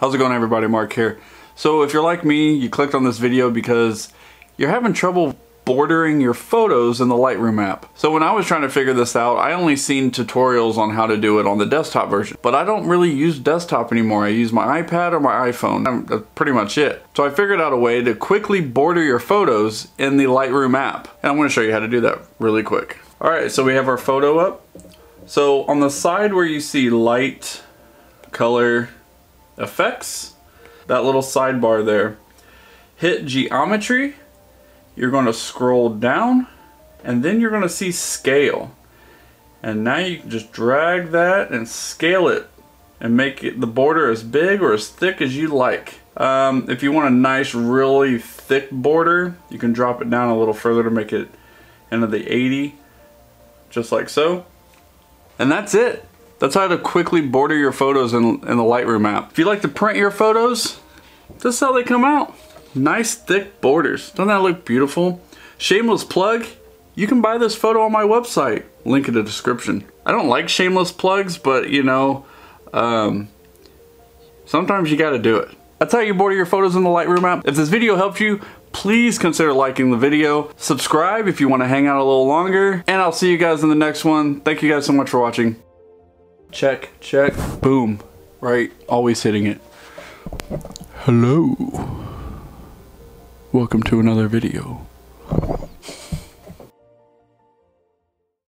How's it going, everybody? Mark here. So if you're like me, you clicked on this video because you're having trouble bordering your photos in the Lightroom app. So when I was trying to figure this out, I only seen tutorials on how to do it on the desktop version, but I don't really use desktop anymore. I use my iPad or my iPhone. That's pretty much it. So I figured out a way to quickly border your photos in the Lightroom app, and I'm going to show you how to do that really quick. All right, so we have our photo up. So on the side where you see light, color, effects, that little sidebar there, hit geometry. You're going to scroll down and then you're going to see scale, and now you can just drag that and scale it and make it the border as big or as thick as you like. If you want a nice really thick border, you can drop it down a little further to make it into the 80, just like so. And that's it. That's how to quickly border your photos in the Lightroom app. If you like to print your photos, this is how they come out. Nice thick borders. Doesn't that look beautiful? Shameless plug, you can buy this photo on my website. Link in the description. I don't like shameless plugs, but you know, sometimes you gotta do it. That's how you border your photos in the Lightroom app. If this video helped you, please consider liking the video. Subscribe if you wanna hang out a little longer, and I'll see you guys in the next one. Thank you guys so much for watching. Check, check, boom. Right, always hitting it. Hello. Welcome to another video.